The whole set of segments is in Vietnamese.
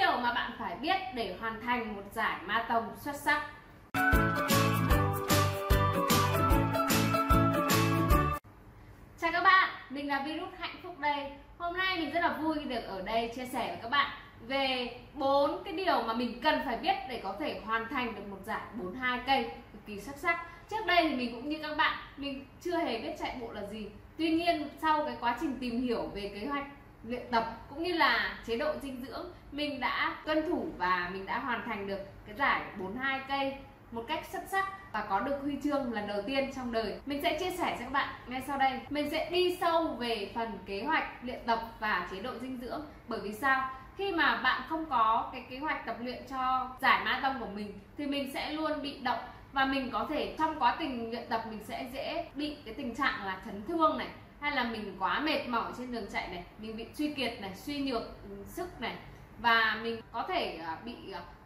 điều mà bạn phải biết để hoàn thành một giải marathon xuất sắc. Chào các bạn, mình là Virus Hạnh Phúc đây. Hôm nay mình rất là vui khi được ở đây chia sẻ với các bạn về 4 cái điều mà mình cần phải biết để có thể hoàn thành được một giải 42 cây cực kỳ xuất sắc. Trước đây thì mình cũng như các bạn, mình chưa hề biết chạy bộ là gì. Tuy nhiên sau cái quá trình tìm hiểu về kế hoạch luyện tập cũng như là chế độ dinh dưỡng, mình đã tuân thủ và mình đã hoàn thành được cái giải 42 cây một cách xuất sắc và có được huy chương lần đầu tiên trong đời. Mình sẽ chia sẻ cho các bạn ngay sau đây. Mình sẽ đi sâu về phần kế hoạch luyện tập và chế độ dinh dưỡng. Bởi vì sao? Khi mà bạn không có cái kế hoạch tập luyện cho giải marathon của mình thì mình sẽ luôn bị động và mình có thể trong quá trình luyện tập mình sẽ dễ bị cái tình trạng là chấn thương này, hay là mình quá mệt mỏi trên đường chạy này, mình bị suy kiệt này, suy nhược sức này, và mình có thể bị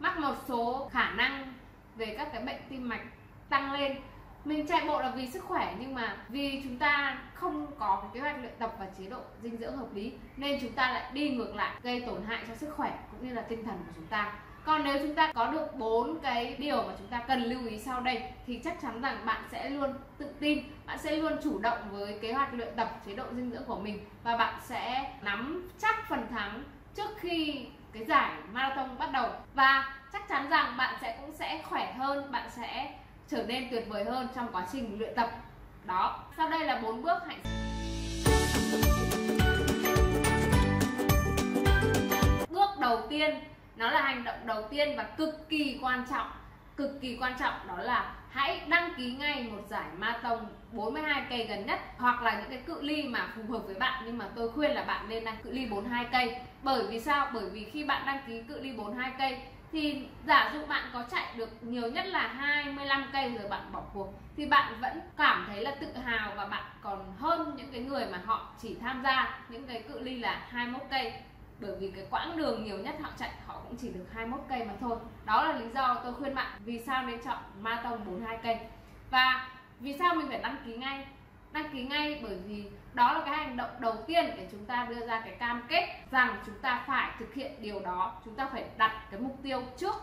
mắc một số khả năng về các cái bệnh tim mạch tăng lên. Mình chạy bộ là vì sức khỏe, nhưng mà vì chúng ta không có kế hoạch luyện tập và chế độ dinh dưỡng hợp lý nên chúng ta lại đi ngược lại, gây tổn hại cho sức khỏe cũng như là tinh thần của chúng ta. Còn nếu chúng ta có được 4 cái điều mà chúng ta cần lưu ý sau đây thì chắc chắn rằng bạn sẽ luôn tự tin, bạn sẽ luôn chủ động với kế hoạch luyện tập, chế độ dinh dưỡng của mình, và bạn sẽ nắm chắc phần thắng trước khi cái giải marathon bắt đầu. Và chắc chắn rằng bạn cũng sẽ khỏe hơn, bạn sẽ trở nên tuyệt vời hơn trong quá trình luyện tập đó. Sau đây là 4 bước hạnh phúc. Bước đầu tiên, nó là hành động đầu tiên và cực kỳ quan trọng, đó là hãy đăng ký ngay một giải marathon 42 cây gần nhất, hoặc là những cái cự ly mà phù hợp với bạn, nhưng mà tôi khuyên là bạn nên đăng cự ly 42 cây. Bởi vì sao? Bởi vì khi bạn đăng ký cự ly 42 cây thì giả dụ bạn có chạy được nhiều nhất là 25 cây rồi bạn bỏ cuộc thì bạn vẫn cảm thấy là tự hào, và bạn còn hơn những cái người mà họ chỉ tham gia những cái cự ly là 21 cây. Bởi vì cái quãng đường nhiều nhất họ chạy họ cũng chỉ được 21 cây mà thôi. Đó là lý do tôi khuyên bạn vì sao nên chọn marathon 42 cây. Và vì sao mình phải đăng ký ngay? Đăng ký ngay bởi vì đó là cái hành động đầu tiên để chúng ta đưa ra cái cam kết rằng chúng ta phải thực hiện điều đó. Chúng ta phải đặt cái mục tiêu trước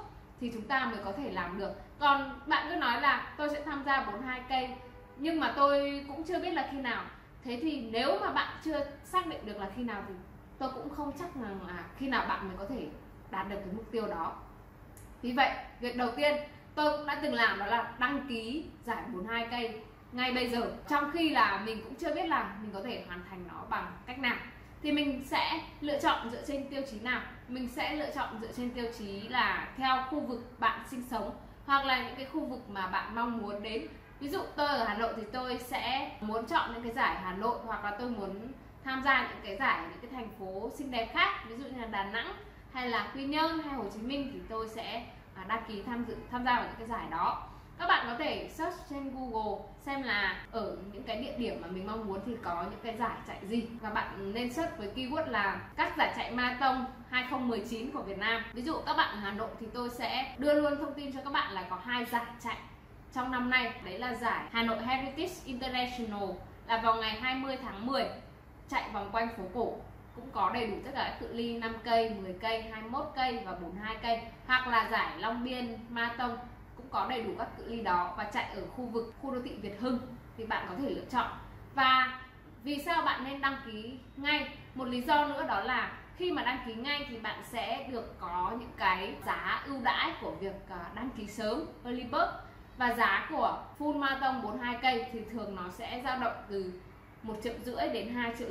thì chúng ta mới có thể làm được. Còn bạn cứ nói là tôi sẽ tham gia 42 cây nhưng mà tôi cũng chưa biết là khi nào. Thế thì nếu mà bạn chưa xác định được là khi nào thì tôi cũng không chắc rằng là khi nào bạn mới có thể đạt được cái mục tiêu đó. Vì vậy, việc đầu tiên tôi cũng đã từng làm đó là đăng ký giải 42 cây ngay bây giờ, trong khi là mình cũng chưa biết là mình có thể hoàn thành nó bằng cách nào. Thì mình sẽ lựa chọn dựa trên tiêu chí nào? Mình sẽ lựa chọn dựa trên tiêu chí là theo khu vực bạn sinh sống, hoặc là những cái khu vực mà bạn mong muốn đến. Ví dụ tôi ở Hà Nội thì tôi sẽ muốn chọn những cái giải Hà Nội, hoặc là tôi muốn tham gia những cái giải những cái thành phố xinh đẹp khác, ví dụ như là Đà Nẵng hay là Quy Nhơn hay Hồ Chí Minh, thì tôi sẽ đăng ký tham gia vào những cái giải đó. Các bạn có thể search trên Google xem là ở những cái địa điểm mà mình mong muốn thì có những cái giải chạy gì, và bạn nên search với keyword là các giải chạy marathon 2019 của Việt Nam. Ví dụ các bạn ở Hà Nội thì tôi sẽ đưa luôn thông tin cho các bạn là có 2 giải chạy trong năm nay, đấy là giải Hanoi Heritage International là vào ngày 20 tháng 10 chạy vòng quanh phố cổ, cũng có đầy đủ tất cả các cự ly 5 cây, 10 cây, 21 cây và 42 cây, hoặc là giải Longbien Marathon cũng có đầy đủ các cự ly đó và chạy ở khu vực khu đô thị Việt Hưng, thì bạn có thể lựa chọn. Và vì sao bạn nên đăng ký ngay? Một lý do nữa đó là khi mà đăng ký ngay thì bạn sẽ được có những cái giá ưu đãi của việc đăng ký sớm, early bird, và giá của full marathon 42 cây thì thường nó sẽ dao động từ 1,5 triệu đến 2,5 triệu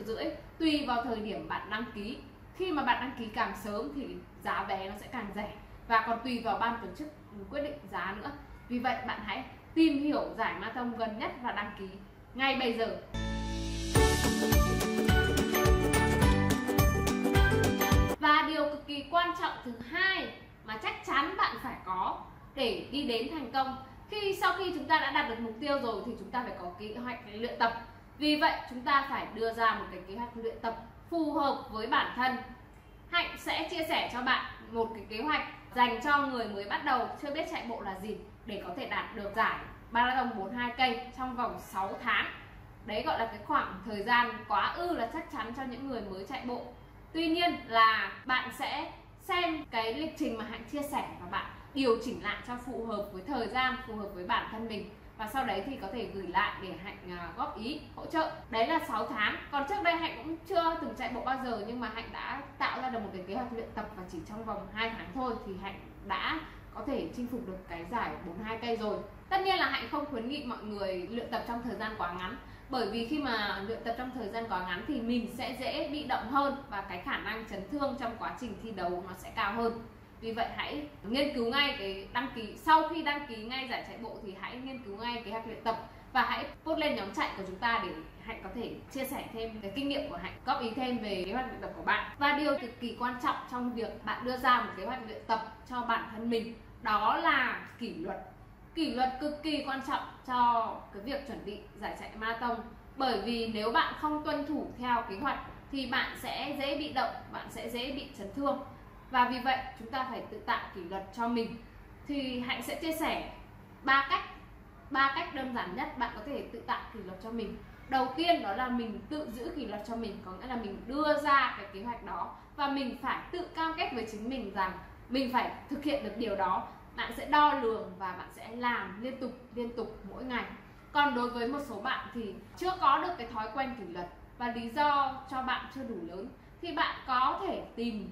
tùy vào thời điểm bạn đăng ký. Khi mà bạn đăng ký càng sớm thì giá vé nó sẽ càng rẻ, và còn tùy vào ban tổ chức quyết định giá nữa. Vì vậy bạn hãy tìm hiểu giải marathon gần nhất và đăng ký ngay bây giờ. Và điều cực kỳ quan trọng thứ hai mà chắc chắn bạn phải có để đi đến thành công, sau khi chúng ta đã đạt được mục tiêu rồi thì chúng ta phải có kế hoạch luyện tập. Vì vậy chúng ta phải đưa ra một cái kế hoạch luyện tập phù hợp với bản thân. Hạnh sẽ chia sẻ cho bạn một cái kế hoạch dành cho người mới bắt đầu chưa biết chạy bộ là gì để có thể đạt được giải marathon 42 cây trong vòng 6 tháng. Đấy gọi là cái khoảng thời gian quá ư là chắc chắn cho những người mới chạy bộ. Tuy nhiên là bạn sẽ xem cái lịch trình mà Hạnh chia sẻ và bạn điều chỉnh lại cho phù hợp với thời gian, phù hợp với bản thân mình, và sau đấy thì có thể gửi lại để Hạnh góp ý, hỗ trợ. Đấy là 6 tháng. Còn trước đây Hạnh cũng chưa từng chạy bộ bao giờ, nhưng mà Hạnh đã tạo ra được một cái kế hoạch luyện tập, và chỉ trong vòng 2 tháng thôi thì Hạnh đã có thể chinh phục được cái giải 42 cây rồi. Tất nhiên là Hạnh không khuyến nghị mọi người luyện tập trong thời gian quá ngắn, bởi vì khi mà luyện tập trong thời gian quá ngắn thì mình sẽ dễ bị động hơn, và cái khả năng chấn thương trong quá trình thi đấu nó sẽ cao hơn. Vì vậy hãy nghiên cứu ngay cái đăng ký, sau khi đăng ký ngay giải chạy bộ thì hãy nghiên cứu ngay kế hoạch luyện tập, và hãy post lên nhóm chạy của chúng ta để Hạnh có thể chia sẻ thêm cái kinh nghiệm của Hạnh, góp ý thêm về kế hoạch luyện tập của bạn. Và điều cực kỳ quan trọng trong việc bạn đưa ra một kế hoạch luyện tập cho bản thân mình, đó là kỷ luật. Kỷ luật cực kỳ quan trọng cho cái việc chuẩn bị giải chạy marathon, bởi vì nếu bạn không tuân thủ theo kế hoạch thì bạn sẽ dễ bị động, bạn sẽ dễ bị chấn thương. Và vì vậy chúng ta phải tự tạo kỷ luật cho mình. Thì Hạnh sẽ chia sẻ ba cách đơn giản nhất bạn có thể tự tạo kỷ luật cho mình. Đầu tiên đó là mình tự giữ kỷ luật cho mình, có nghĩa là mình đưa ra cái kế hoạch đó và mình phải tự cam kết với chính mình rằng mình phải thực hiện được điều đó. Bạn sẽ đo lường và bạn sẽ làm liên tục mỗi ngày. Còn đối với một số bạn thì chưa có được cái thói quen kỷ luật và lý do cho bạn chưa đủ lớn, thì bạn có thể tìm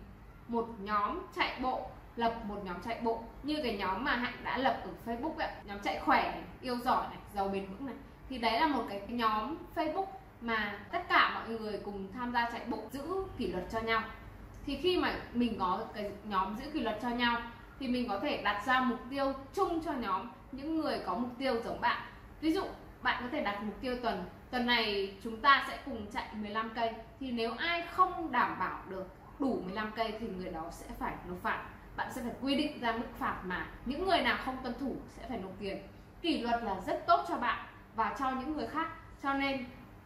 một nhóm chạy bộ, lập một nhóm chạy bộ như cái nhóm mà Hạnh đã lập ở Facebook ấy, nhóm chạy khỏe này, yêu giỏi này, giàu bền vững này. Thì đấy là một cái nhóm Facebook mà tất cả mọi người cùng tham gia chạy bộ, giữ kỷ luật cho nhau. Thì khi mà mình có cái nhóm giữ kỷ luật cho nhau thì mình có thể đặt ra mục tiêu chung cho nhóm, những người có mục tiêu giống bạn. Ví dụ bạn có thể đặt mục tiêu tuần này chúng ta sẽ cùng chạy 15 cây. Thì nếu ai không đảm bảo được đủ 15 cây thì người đó sẽ phải nộp phạt. Bạn sẽ phải quy định ra mức phạt mà những người nào không tuân thủ sẽ phải nộp tiền. Kỷ luật là rất tốt cho bạn và cho những người khác. Cho nên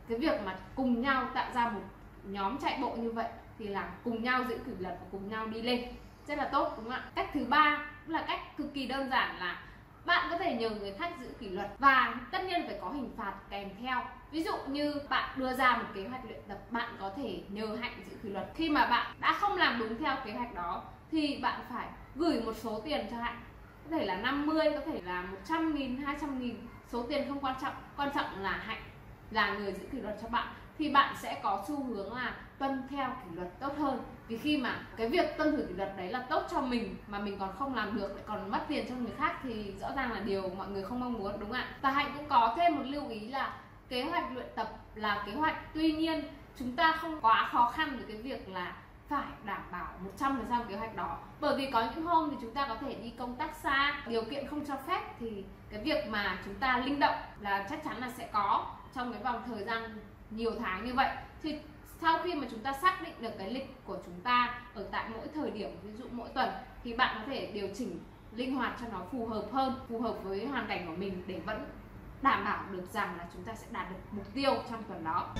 cái việc mà cùng nhau tạo ra một nhóm chạy bộ như vậy thì là cùng nhau giữ kỷ luật và cùng nhau đi lên, rất là tốt, đúng không ạ? Cách thứ ba cũng là cách cực kỳ đơn giản là bạn có thể nhờ người khác giữ kỷ luật, và tất nhiên phải có hình phạt kèm theo. Ví dụ như bạn đưa ra một kế hoạch luyện tập, bạn có thể nhờ Hạnh giữ kỷ luật. Khi mà bạn đã không làm đúng theo kế hoạch đó thì bạn phải gửi một số tiền cho Hạnh, có thể là 50, có thể là 100.000, 200.000, số tiền không quan trọng. Quan trọng là Hạnh là người giữ kỷ luật cho bạn, thì bạn sẽ có xu hướng là tuân theo kỷ luật tốt hơn. Vì khi mà cái việc tuân thủ kỷ luật đấy là tốt cho mình mà mình còn không làm được, lại còn mất tiền cho người khác thì rõ ràng là điều mọi người không mong muốn, đúng không ạ? Và Hạnh cũng có thêm một lưu ý là kế hoạch luyện tập là kế hoạch, tuy nhiên chúng ta không quá khó khăn với cái việc là phải đảm bảo 100% kế hoạch đó, bởi vì có những hôm thì chúng ta có thể đi công tác xa, điều kiện không cho phép, thì cái việc mà chúng ta linh động là chắc chắn là sẽ có trong cái vòng thời gian nhiều tháng như vậy. Thì sau khi mà chúng ta xác định được cái lịch của chúng ta ở tại mỗi thời điểm, ví dụ mỗi tuần, thì bạn có thể điều chỉnh linh hoạt cho nó phù hợp hơn, phù hợp với hoàn cảnh của mình để vẫn đảm bảo được rằng là chúng ta sẽ đạt được mục tiêu trong tuần đó.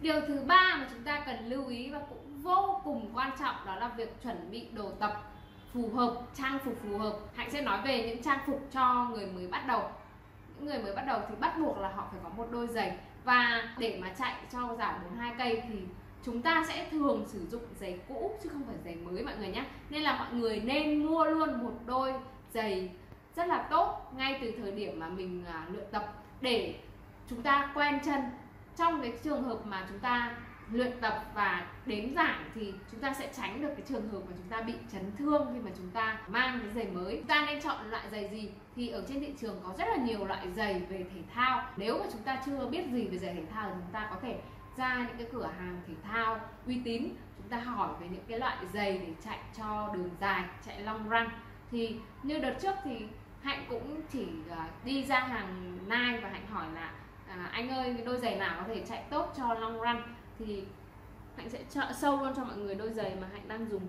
Điều thứ ba mà chúng ta cần lưu ý và cũng vô cùng quan trọng đó là việc chuẩn bị đồ tập phù hợp, trang phục phù hợp. Hạnh sẽ nói về những trang phục cho người mới bắt đầu. Những người mới bắt đầu thì bắt buộc là họ phải có một đôi giày, và để mà chạy cho giải 42 cây thì chúng ta sẽ thường sử dụng giày cũ chứ không phải giày mới mọi người nhé. Nên là mọi người nên mua luôn một đôi giày rất là tốt ngay từ thời điểm mà mình luyện tập, để chúng ta quen chân. Trong cái trường hợp mà chúng ta luyện tập và đến giải thì chúng ta sẽ tránh được cái trường hợp mà chúng ta bị chấn thương khi mà chúng ta mang cái giày mới. Chúng ta nên chọn loại giày gì? Thì ở trên thị trường có rất là nhiều loại giày về thể thao. Nếu mà chúng ta chưa biết gì về giày thể thao thì chúng ta có thể ra những cái cửa hàng thể thao uy tín, chúng ta hỏi về những cái loại giày để chạy cho đường dài, chạy long run. Thì như đợt trước thì Hạnh cũng chỉ đi ra hàng Nike và Hạnh hỏi là anh ơi, đôi giày nào có thể chạy tốt cho long run, thì Hạnh sẽ chọn sâu luôn cho mọi người đôi giày mà Hạnh đang dùng.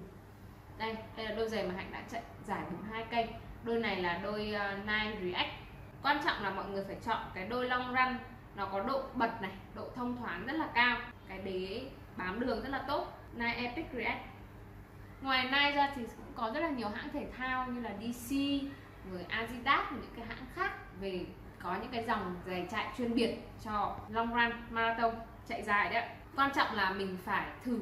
Đây là đôi giày mà Hạnh đã chạy giải 42 cây. Đôi này là đôi Nike React. Quan trọng là mọi người phải chọn cái đôi long run nó có độ bật này, độ thông thoáng rất là cao, cái đế bám đường rất là tốt, Nike Epic React. Ngoài Nike ra thì cũng có rất là nhiều hãng thể thao như là DC, rồi Adidas, những cái hãng khác về có những cái dòng giày chạy chuyên biệt cho long run marathon, chạy dài đấy. Quan trọng là mình phải thử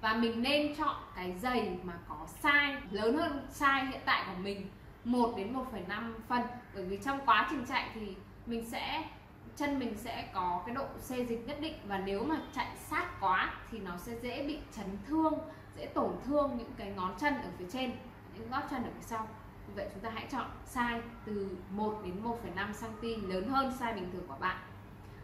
và mình nên chọn cái giày mà có size lớn hơn size hiện tại của mình 1 đến 1,5 phân. Bởi vì trong quá trình chạy thì chân mình sẽ có cái độ xê dịch nhất định, và nếu mà chạy sát quá thì nó sẽ dễ bị chấn thương, dễ tổn thương những cái ngón chân ở phía trên, những gót chân ở phía sau. Vì vậy chúng ta hãy chọn size từ 1 đến 1,5 cm lớn hơn size bình thường của bạn.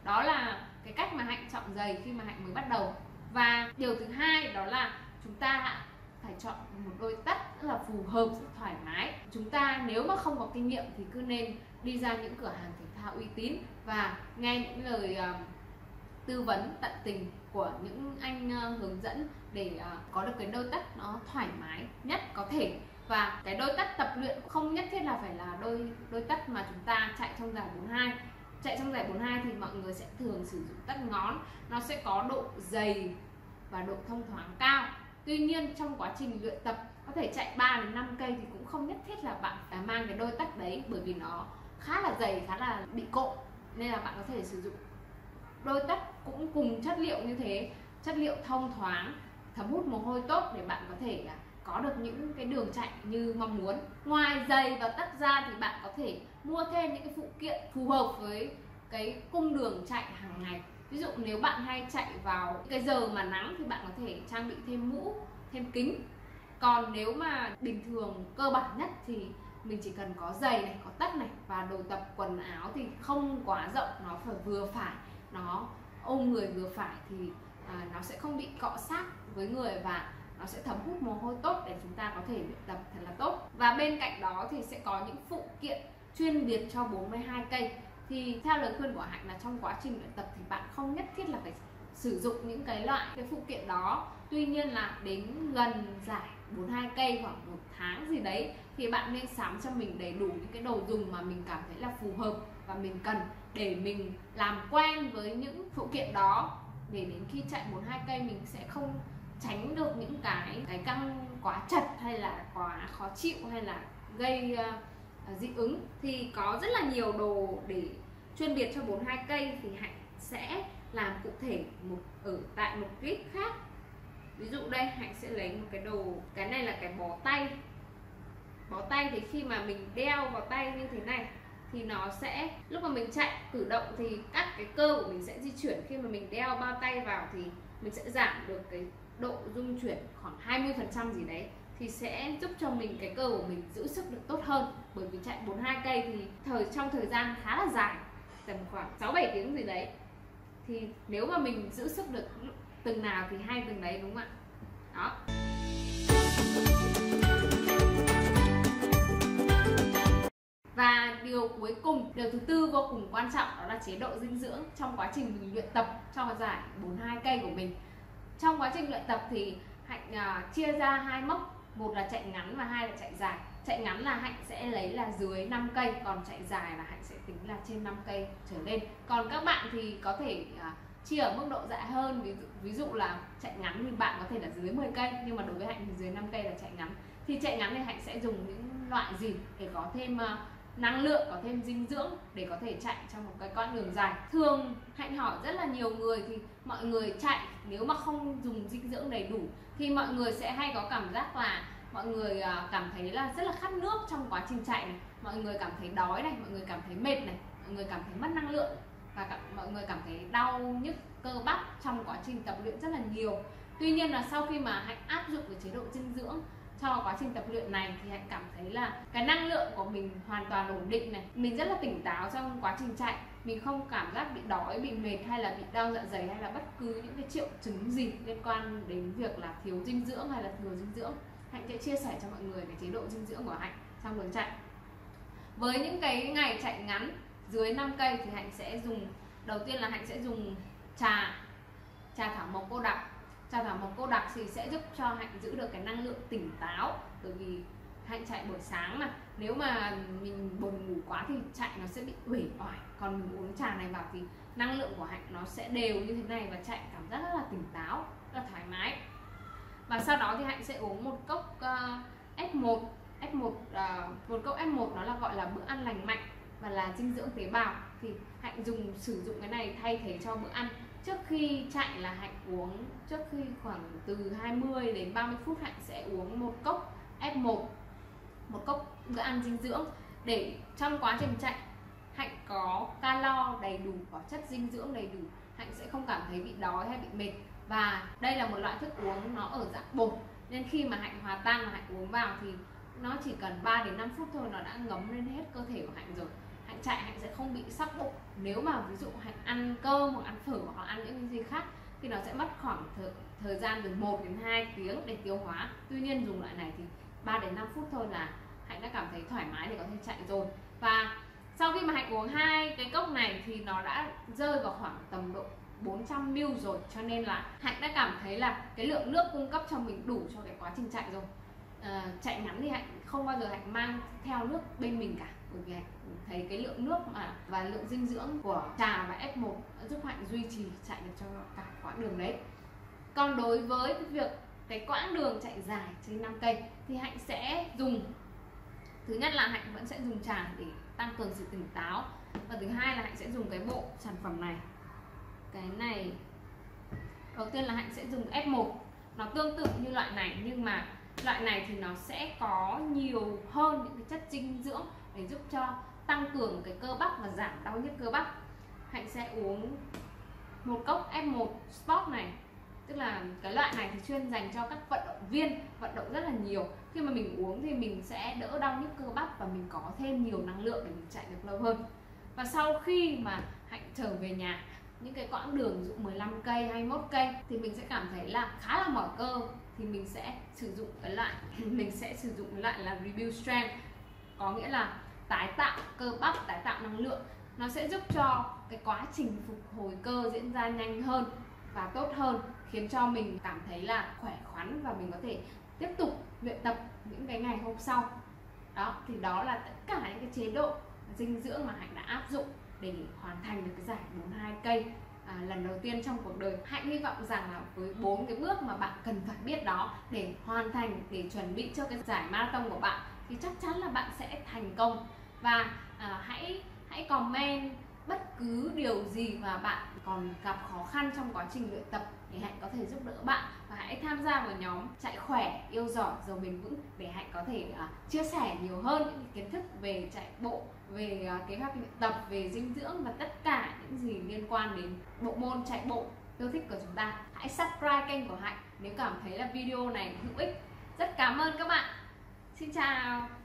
Đó là cái cách mà Hạnh chọn giày khi mà Hạnh mới bắt đầu. Và điều thứ hai đó là chúng ta phải chọn một đôi tất rất là phù hợp, rất thoải mái. Chúng ta nếu mà không có kinh nghiệm thì cứ nên đi ra những cửa hàng thể thao uy tín và nghe những lời tư vấn tận tình của những anh hướng dẫn để có được cái đôi tất nó thoải mái nhất có thể. Và cái đôi tất tập luyện không nhất thiết là phải là đôi tất mà chúng ta chạy trong giải 42. Chạy trong giải 42 thì mọi người sẽ thường sử dụng tất ngón, nó sẽ có độ dày và độ thông thoáng cao. Tuy nhiên trong quá trình luyện tập có thể chạy 3 đến 5 cây thì cũng không nhất thiết là bạn phải mang cái đôi tất đấy, bởi vì nó khá là dày, khá là bị cộm, nên là bạn có thể sử dụng đôi tất cũng cùng chất liệu như thế, chất liệu thông thoáng, thấm hút mồ hôi tốt để bạn có thể có được những cái đường chạy như mong muốn. Ngoài giày và tất ra thì bạn có thể mua thêm những cái phụ kiện phù hợp với cái cung đường chạy hàng ngày. Ví dụ nếu bạn hay chạy vào cái giờ mà nắng thì bạn có thể trang bị thêm mũ, thêm kính. Còn nếu mà bình thường cơ bản nhất thì mình chỉ cần có giày này, có tất này, và đồ tập quần áo thì không quá rộng, nó phải vừa phải, nó ôm người vừa phải thì nó sẽ không bị cọ sát với người và nó sẽ thấm hút mồ hôi tốt để chúng ta có thể luyện tập thật là tốt. Và bên cạnh đó thì sẽ có những phụ kiện chuyên biệt cho 42 cây. Thì theo lời khuyên của Hạnh là trong quá trình luyện tập thì bạn không nhất thiết là phải sử dụng những cái loại cái phụ kiện đó. Tuy nhiên là đến gần giải 42 cây khoảng 1 tháng gì đấy thì bạn nên sắm cho mình đầy đủ những cái đồ dùng mà mình cảm thấy là phù hợp và mình cần, để mình làm quen với những phụ kiện đó, để đến khi chạy 42 cây mình sẽ không tránh được những cái căng quá chật hay là quá khó chịu hay là gây dị ứng. Thì có rất là nhiều đồ để chuyên biệt cho 42 cây thì Hạnh sẽ làm cụ thể tại một clip khác. Ví dụ đây Hạnh sẽ lấy một cái đồ, cái này là cái bó tay. Bó tay thì khi mà mình đeo vào tay như thế này thì nó sẽ, lúc mà mình chạy cử động thì các cái cơ của mình sẽ di chuyển. Khi mà mình đeo bao tay vào thì mình sẽ giảm được cái độ rung chuyển khoảng 20% gì đấy, thì sẽ giúp cho mình cái cơ của mình giữ sức được tốt hơn. Bởi vì chạy 42 cây thì trong thời gian khá là dài, tầm khoảng 6-7 tiếng gì đấy, thì nếu mà mình giữ sức được từng nào thì hay từng đấy, đúng không ạ? Đó. Và điều cuối cùng, điều thứ tư vô cùng quan trọng, đó là chế độ dinh dưỡng trong quá trình mình luyện tập cho giải 42 cây của mình. Trong quá trình luyện tập thì Hạnh chia ra 2 mốc, một là chạy ngắn và 2 là chạy dài. Chạy ngắn là Hạnh sẽ lấy là dưới 5 cây, còn chạy dài là Hạnh sẽ tính là trên 5 cây trở lên. Còn các bạn thì có thể chia ở mức độ dại hơn, ví dụ là chạy ngắn thì bạn có thể là dưới 10 cây, nhưng mà đối với Hạnh thì dưới 5 cây là chạy ngắn. Thì chạy ngắn thì Hạnh sẽ dùng những loại gì để có thêm năng lượng, có thêm dinh dưỡng để có thể chạy trong một cái con đường dài. Thường Hạnh hỏi rất là nhiều người thì mọi người chạy nếu mà không dùng dinh dưỡng đầy đủ thì mọi người sẽ hay có cảm giác là mọi người cảm thấy là rất là khát nước trong quá trình chạy này, mọi người cảm thấy đói này, mọi người cảm thấy mệt này, mọi người cảm thấy mất năng lượng, và mọi người cảm thấy đau nhức cơ bắp trong quá trình tập luyện rất là nhiều. Tuy nhiên là sau khi mà Hạnh áp dụng cái chế độ dinh dưỡng cho quá trình tập luyện này thì Hạnh cảm thấy là cái năng lượng của mình hoàn toàn ổn định này, mình rất là tỉnh táo trong quá trình chạy, mình không cảm giác bị đói, bị mệt hay là bị đau dạ dày hay là bất cứ những cái triệu chứng gì liên quan đến việc là thiếu dinh dưỡng hay là thừa dinh dưỡng. Hạnh sẽ chia sẻ cho mọi người cái chế độ dinh dưỡng của Hạnh trong đường chạy. Với những cái ngày chạy ngắn dưới 5 cây thì Hạnh sẽ dùng, đầu tiên là Hạnh sẽ dùng trà thảo mộc cô đặc. Trà thảo mộc cô đặc thì sẽ giúp cho Hạnh giữ được cái năng lượng tỉnh táo, bởi vì Hạnh chạy buổi sáng mà nếu mà mình buồn ngủ quá thì chạy nó sẽ bị uể oải, còn mình uống trà này vào thì năng lượng của Hạnh nó sẽ đều như thế này và chạy cảm giác rất là tỉnh táo, rất là thoải mái. Và sau đó thì Hạnh sẽ uống một cốc F1, nó là gọi là bữa ăn lành mạnh và là dinh dưỡng tế bào, thì Hạnh dùng sử dụng cái này thay thế cho bữa ăn. Trước khi chạy là Hạnh uống, trước khi khoảng từ 20 đến 30 phút Hạnh sẽ uống một cốc F1, một cốc bữa ăn dinh dưỡng, để trong quá trình chạy Hạnh có calo đầy đủ, có chất dinh dưỡng đầy đủ, Hạnh sẽ không cảm thấy bị đói hay bị mệt. Và đây là một loại thức uống nó ở dạng bột, nên khi mà Hạnh hòa tan mà Hạnh uống vào thì nó chỉ cần 3 đến 5 phút thôi, nó đã ngấm lên hết cơ thể của Hạnh rồi. Hạnh chạy Hạnh sẽ không bị sắp bụng. Nếu mà ví dụ Hạnh ăn cơm hoặc ăn phở hoặc ăn những gì khác thì nó sẽ mất khoảng thời gian từ 1 đến 2 tiếng để tiêu hóa. Tuy nhiên dùng loại này thì 3 đến 5 phút thôi là Hạnh đã cảm thấy thoải mái để có thể chạy rồi. Và sau khi mà Hạnh uống 2 cái cốc này thì nó đã rơi vào khoảng tầm độ 400ml rồi, cho nên là Hạnh đã cảm thấy là cái lượng nước cung cấp cho mình đủ cho cái quá trình chạy rồi. Chạy ngắn thì Hạnh không bao giờ Hạnh mang theo nước bên mình cả, bởi vì Hạnh thấy cái lượng nước mà và lượng dinh dưỡng của trà và F1 giúp Hạnh duy trì chạy được cho cả quãng đường đấy. Còn đối với việc cái quãng đường chạy dài trên 5 cây thì Hạnh sẽ dùng, thứ nhất là Hạnh vẫn sẽ dùng trà để tăng cường sự tỉnh táo, và thứ hai là Hạnh sẽ dùng cái bộ sản phẩm này. Cái này đầu tiên là Hạnh sẽ dùng F1, nó tương tự như loại này, nhưng mà loại này thì nó sẽ có nhiều hơn những cái chất dinh dưỡng để giúp cho tăng cường cái cơ bắp và giảm đau nhức cơ bắp. Hạnh sẽ uống một cốc F1 Sport này, tức là cái loại này thì chuyên dành cho các vận động viên vận động rất là nhiều. Khi mà mình uống thì mình sẽ đỡ đau nhức cơ bắp và mình có thêm nhiều năng lượng để mình chạy được lâu hơn. Và sau khi mà Hạnh trở về nhà, những cái quãng đường dụ 15 cây, 21 cây thì mình sẽ cảm thấy là khá là mỏi cơ, thì mình sẽ sử dụng cái loại là Rebuild Strength, có nghĩa là tái tạo cơ bắp, tái tạo năng lượng. Nó sẽ giúp cho cái quá trình phục hồi cơ diễn ra nhanh hơn và tốt hơn, khiến cho mình cảm thấy là khỏe khoắn và mình có thể tiếp tục luyện tập những cái ngày hôm sau. Đó, thì đó là tất cả những cái chế độ dinh dưỡng mà Hạnh đã áp dụng để hoàn thành được cái giải 42 cây lần đầu tiên trong cuộc đời. Hạnh hy vọng rằng là với 4 cái bước mà bạn cần phải biết đó để hoàn thành, để chuẩn bị cho cái giải marathon của bạn, thì chắc chắn là bạn sẽ thành công. Và hãy comment bất cứ điều gì mà bạn còn gặp khó khăn trong quá trình luyện tập để Hạnh có thể giúp đỡ bạn, và hãy tham gia vào nhóm chạy khỏe, yêu giỏi, giàu bền vững để Hạnh có thể chia sẻ nhiều hơn những kiến thức về chạy bộ, về kế hoạch luyện tập, về dinh dưỡng và tất cả những gì liên quan đến bộ môn chạy bộ yêu thích của chúng ta. Hãy subscribe kênh của Hạnh nếu cảm thấy là video này hữu ích. Rất cảm ơn các bạn. Xin chào.